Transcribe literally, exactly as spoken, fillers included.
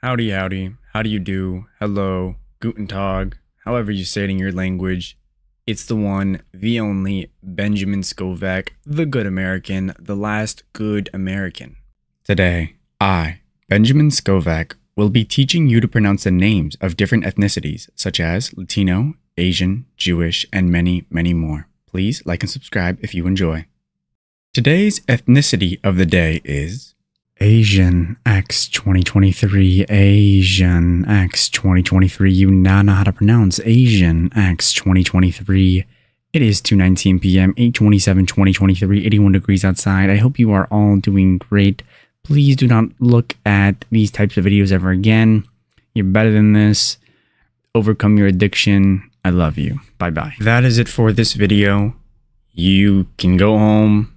Howdy, howdy, how do you do, hello, guten tag, however you say it in your language. It's the one, the only, Benjamin Scovach, the good American, the last good American. Today, I, Benjamin Scovach, will be teaching you to pronounce the names of different ethnicities, such as Latino, Asian, Jewish, and many, many more. Please like and subscribe if you enjoy. Today's ethnicity of the day is Asian X twenty twenty-three, Asian X twenty twenty-three, you now know how to pronounce Asian X twenty twenty-three. It is two nineteen p m, eight twenty-seven twenty twenty-three, eighty-one degrees outside. I hope you are all doing great. Please do not look at these types of videos ever again. You're better than this. Overcome your addiction. I love you. Bye-bye. That is it for this video. You can go home.